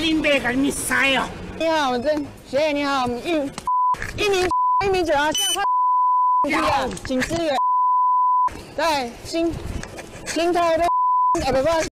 林北给你塞哦。你好，我郑学姐，你好，我们1米9啊，这样快，请支援。对，新台的，哎，不好意思，